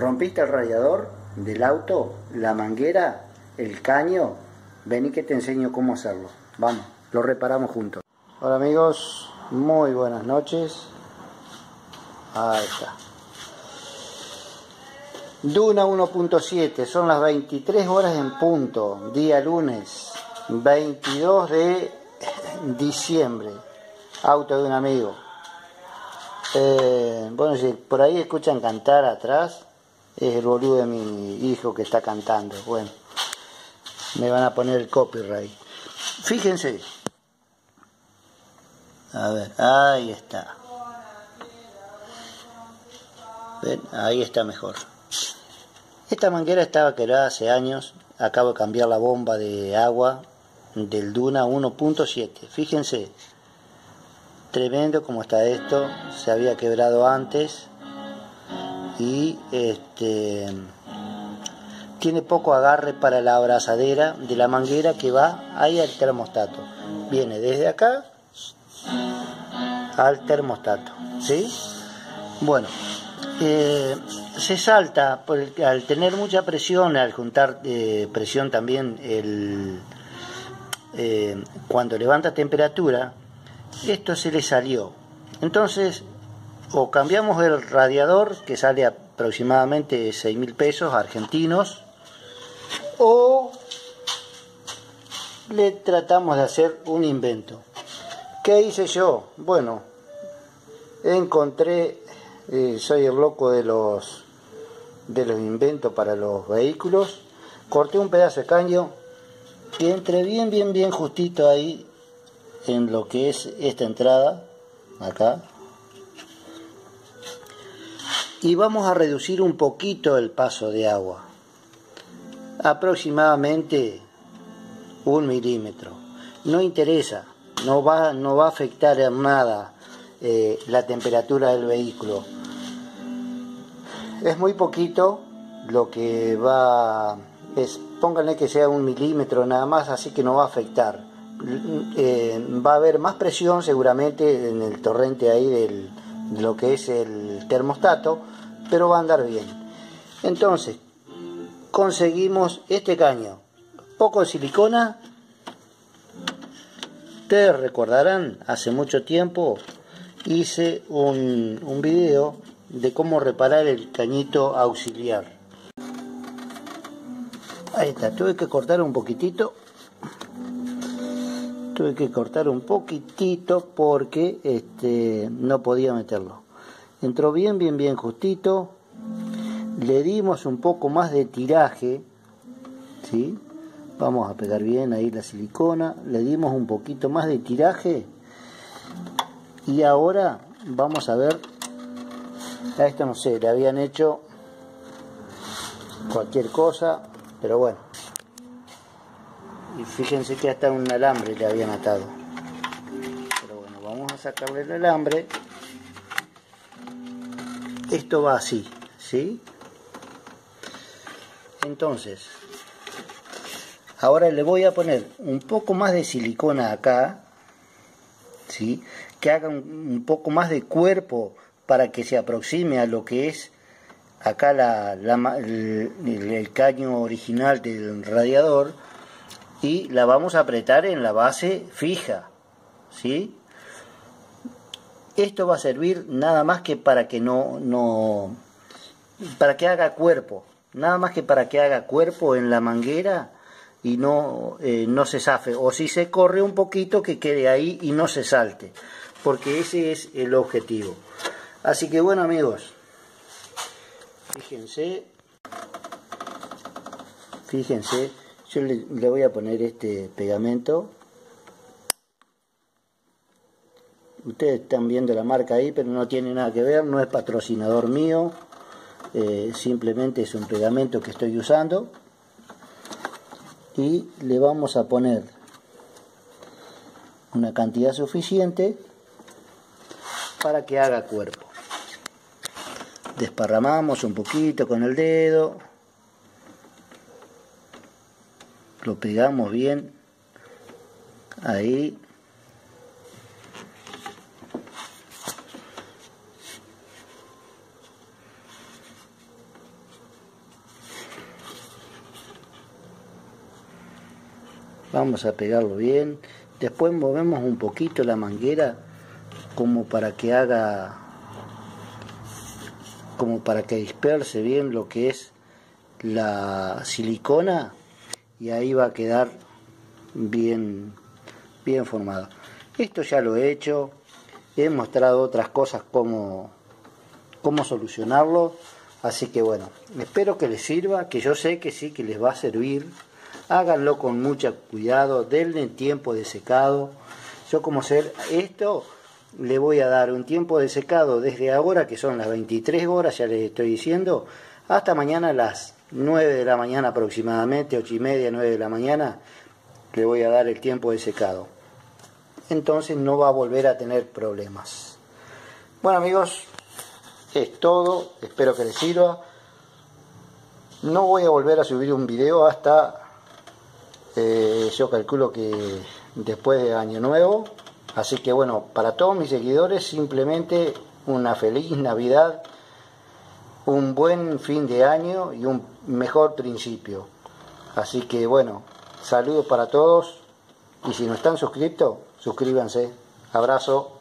rompiste el radiador del auto, la manguera, el caño, vení que te enseño cómo hacerlo. Vamos, lo reparamos juntos. Hola amigos, muy buenas noches. Ahí está. Duna 1.7, son las 23 horas en punto, día lunes, 22 de diciembre. Auto de un amigo. Bueno, si por ahí escuchan cantar atrás, es el boludo de mi hijo que está cantando. Bueno, me van a poner el copyright. Fíjense. A ver, ahí está. ¿Ven? Ahí está mejor. Esta manguera estaba quebrada hace años. Acabo de cambiar la bomba de agua del Duna 1.7. Fíjense. Tremendo como está esto. Se había quebrado antes. Y tiene poco agarre para la abrazadera de la manguera que va ahí al termostato. Viene desde acá al termostato, ¿sí? Bueno, se salta al tener mucha presión, al juntar presión también, cuando levanta temperatura, esto se le salió. Entonces, o cambiamos el radiador, que sale aproximadamente 6.000 pesos argentinos, o le tratamos de hacer un invento. ¿Qué hice yo? Bueno, encontré, soy el loco de los inventos para los vehículos. Corté un pedazo de caño que entre bien justito ahí en lo que es esta entrada, acá. Y vamos a reducir un poquito el paso de agua, aproximadamente 1 milímetro. No interesa, no va a afectar en nada la temperatura del vehículo. Es muy poquito lo que va, pónganle que sea 1 milímetro nada más, así que no va a afectar. Va a haber más presión seguramente en el torrente ahí de lo que es el termostato, pero va a andar bien. Entonces conseguimos este caño, poco de silicona. Ustedes recordarán, hace mucho tiempo hice un video de cómo reparar el cañito auxiliar. Ahí está, tuve que cortar un poquitito. Tuve que cortar un poquitito porque no podía meterlo. Entró bien justito. Le dimos un poco más de tiraje, ¿sí? Vamos a pegar bien ahí la silicona. Le dimos un poquito más de tiraje. Y ahora vamos a ver. A esto no sé, le habían hecho cualquier cosa, pero bueno. Y fíjense que hasta un alambre le habían atado. Pero bueno, vamos a sacarle el alambre. Esto va así, ¿sí? Entonces, ahora le voy a poner un poco más de silicona acá, ¿sí? Que haga un poco más de cuerpo para que se aproxime a lo que es acá el caño original del radiador. Y la vamos a apretar en la base fija, ¿sí? Esto va a servir nada más que para que para que haga cuerpo, nada más que para que haga cuerpo en la manguera y no se zafe, o si se corre un poquito que quede ahí y no se salte, porque ese es el objetivo. Así que bueno amigos, fíjense, yo le voy a poner este pegamento. Ustedes están viendo la marca ahí, pero no tiene nada que ver, no es patrocinador mío, simplemente es un pegamento que estoy usando. Y le vamos a poner una cantidad suficiente para que haga cuerpo. Desparramamos un poquito con el dedo. Lo pegamos bien, ahí, Vamos a pegarlo bien. Después movemos un poquito la manguera como para que haga, como para que disperse bien lo que es la silicona, y ahí va a quedar bien, bien formado. Esto ya lo he hecho, he mostrado otras cosas cómo solucionarlo, así que bueno, espero que les sirva, que yo sé que sí, que les va a servir. Háganlo con mucho cuidado, denle tiempo de secado. Yo como hacer esto, le voy a dar un tiempo de secado desde ahora, que son las 23 horas, ya les estoy diciendo, hasta mañana a las 9 de la mañana aproximadamente, 8 y media, 9 de la mañana, le voy a dar el tiempo de secado. Entonces no va a volver a tener problemas. Bueno amigos, es todo, espero que les sirva. No voy a volver a subir un video hasta, yo calculo que después de Año Nuevo. Así que bueno, para todos mis seguidores, simplemente una feliz Navidad, un buen fin de año y un mejor principio. Así que bueno, saludos para todos, y si no están suscritos, suscríbanse. Abrazo.